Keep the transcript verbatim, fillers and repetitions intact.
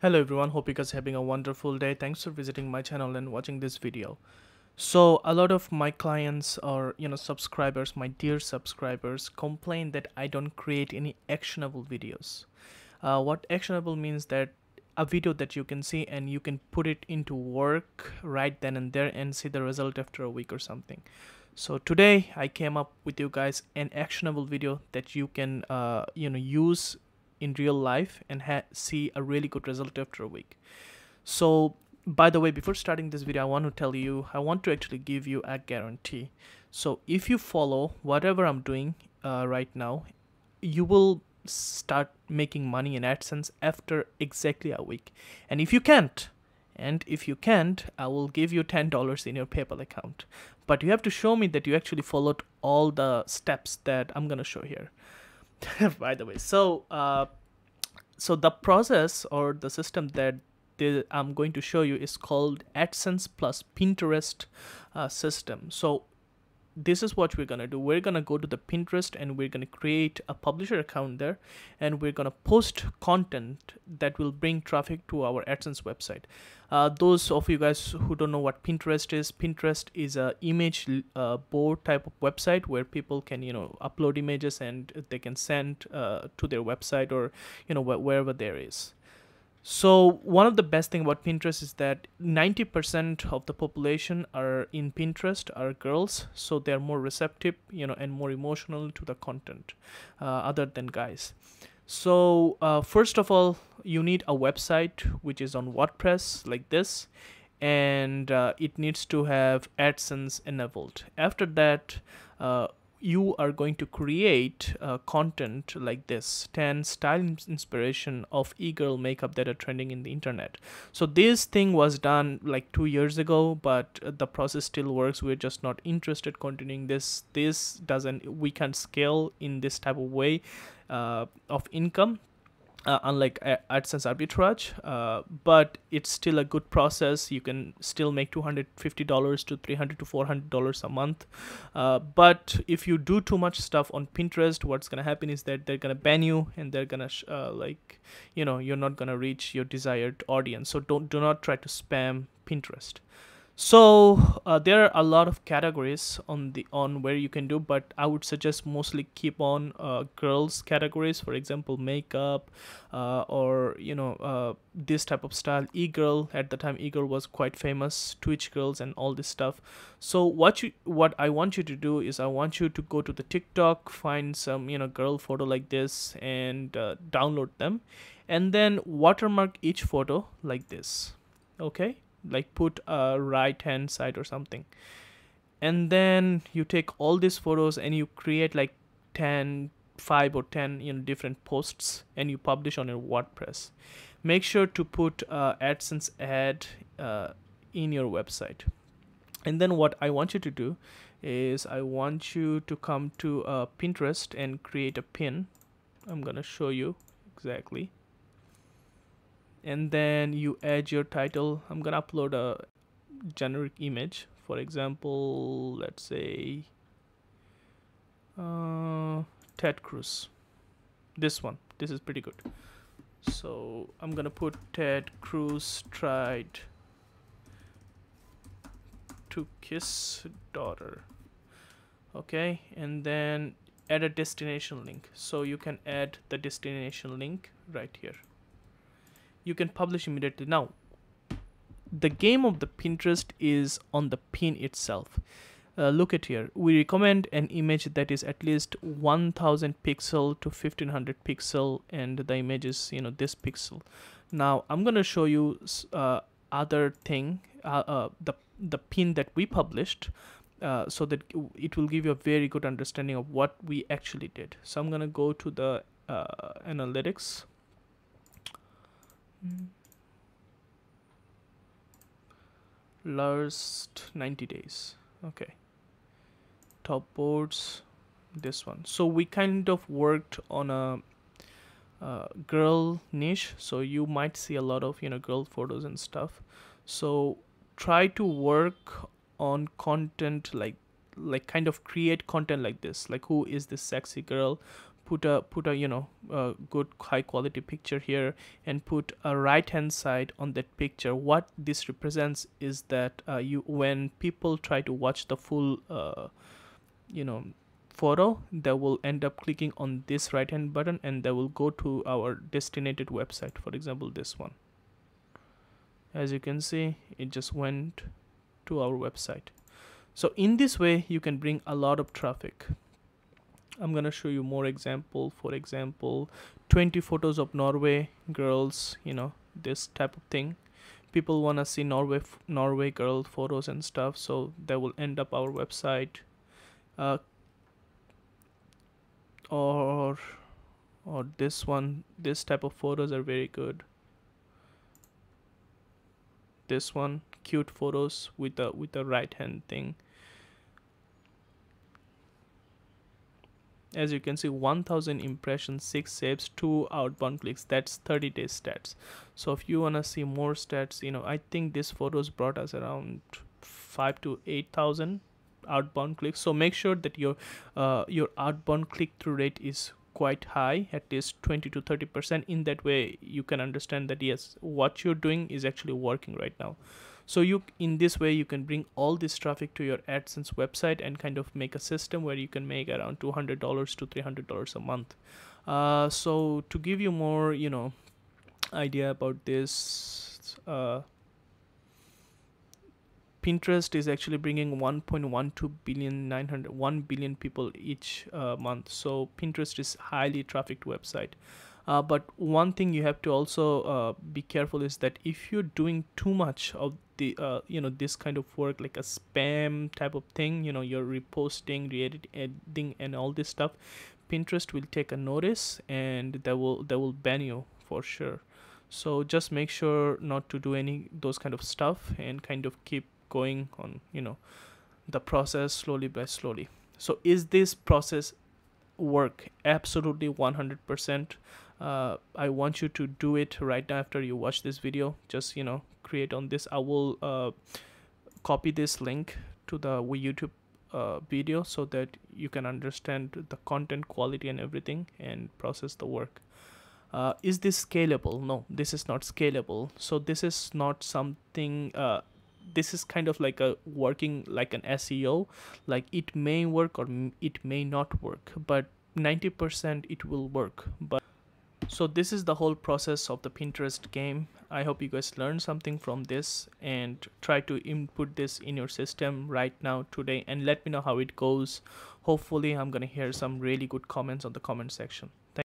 Hello everyone, hope you guys are having a wonderful day. Thanks for visiting my channel and watching this video. So a lot of my clients or you know subscribers, my dear subscribers, complain that I don't create any actionable videos. Uh, what actionable means that a video that you can see and you can put it into work right then and there and see the result after a week or something. So today I came up with you guys an actionable video that you can uh, you know use in real life and ha see a really good result after a week. So by the way, before starting this video, I want to tell you, I want to actually give you a guarantee. So if you follow whatever I'm doing uh, right now, you will start making money in AdSense after exactly a week. And if you can't, and if you can't, I will give you ten dollars in your PayPal account. But you have to show me that you actually followed all the steps that I'm gonna show here. By the way, so uh, so the process or the system that the, I'm going to show you is called AdSense plus Pinterest uh, system. So this is what we're gonna do. We're gonna go to the Pinterest and we're gonna create a publisher account there, and we're gonna post content that will bring traffic to our AdSense website. Uh, those of you guys who don't know what Pinterest is, Pinterest is a image uh, board type of website where people can you know upload images and they can send uh, to their website or you know wh wherever there is. So one of the best thing about Pinterest is that ninety percent of the population are in Pinterest are girls, so they're more receptive, you know, and more emotional to the content uh, other than guys. So uh, first of all, you need a website which is on WordPress like this, and uh, it needs to have AdSense enabled. After that, uh, you are going to create uh, content like this, ten style inspiration of e-girl makeup that are trending in the internet. So this thing was done like two years ago, but the process still works. We're just not interested continuing this. This doesn't, we can't scale in this type of way uh, of income. Uh, unlike AdSense arbitrage, uh, but it's still a good process. You can still make two hundred fifty dollars to three hundred dollars to four hundred dollars a month. Uh, but if you do too much stuff on Pinterest, what's gonna happen is that they're gonna ban you, and they're gonna sh uh, like you know you're not gonna reach your desired audience. So don't do not try to spam Pinterest. So uh, there are a lot of categories on the on where you can do, but I would suggest mostly keep on uh, girls categories, for example makeup uh, or you know uh, this type of style, e-girl. At the time e-girl was quite famous, Twitch girls and all this stuff. So what you what I want you to do is I want you to go to the TikTok, find some you know girl photo like this and uh, download them, and then watermark each photo like this, okay? Like put a right hand side or something, and then you take all these photos and you create like ten, five or ten you know different posts, and you publish on your WordPress. Make sure to put uh, AdSense ad uh, in your website. And then what I want you to do is I want you to come to uh, Pinterest and create a pin. I'm gonna show you exactly. And then you add your title. I'm gonna upload a generic image, for example, let's say uh, Ted Cruz. This one, this is pretty good. So I'm gonna put Ted Cruz tried to kiss daughter, okay? And then add a destination link, so you can add the destination link right here. You can publish immediately. Now the game of the Pinterest is on the pin itself. Uh, look at here, we recommend an image that is at least one thousand pixel to fifteen hundred pixel, and the image is you know this pixel. Now I'm gonna show you uh, other thing, uh, uh, the the pin that we published, uh, so that it will give you a very good understanding of what we actually did. So I'm gonna go to the uh, analytics. Last ninety days, okay, top boards, this one. So we kind of worked on a uh, girl niche, so you might see a lot of you know girl photos and stuff. So try to work on content like like kind of create content like this, like who is this sexy girl, put a put a you know uh, good high quality picture here, and put a right hand side on that picture. What this represents is that uh, you when people try to watch the full uh, you know photo, they will end up clicking on this right hand button and they will go to our destinated website, for example this one. As you can see, it just went to our website. So in this way you can bring a lot of traffic. I'm gonna show you more example. For example, twenty photos of Norway girls, you know, this type of thing. People wanna see Norway Norway girl photos and stuff, so they will end up our website. Uh, or or this one, this type of photos are very good. This one, cute photos with the with the right hand thing. As you can see, one thousand impressions, six saves, two outbound clicks. That's thirty day stats. So if you want to see more stats, you know, I think these photos brought us around five to eight thousand outbound clicks. So make sure that your uh, your outbound click through rate is quite high, at least twenty to thirty percent. In that way you can understand that yes, what you're doing is actually working right now. So you, in this way, you can bring all this traffic to your AdSense website and kind of make a system where you can make around two hundred to three hundred dollars a month. Uh, so to give you more, you know, idea about this, uh, Pinterest is actually bringing one point one two billion, nine hundred, one billion people each uh, month. So Pinterest is highly trafficked website. Uh, but one thing you have to also uh, be careful is that if you're doing too much of the uh, you know this kind of work, like a spam type of thing, you know, you're reposting, re-editing, and all this stuff, Pinterest will take a notice and they will they will ban you for sure. So just make sure not to do any those kind of stuff and kind of keep going on, you know, the process slowly by slowly. So is this process work? Absolutely, one hundred percent. Uh, I want you to do it right now after you watch this video. Just, you know, create on this. I will uh, copy this link to the YouTube uh, video so that you can understand the content quality and everything and process the work. Uh, is this scalable? No, this is not scalable. So this is not something, uh, this is kind of like a working like an S E O, like it may work or it may not work, but ninety percent it will work. But so this is the whole process of the Pinterest game. I hope you guys learned something from this and try to input this in your system right now today, and let me know how it goes. Hopefully I'm gonna hear some really good comments on the comment section. Thank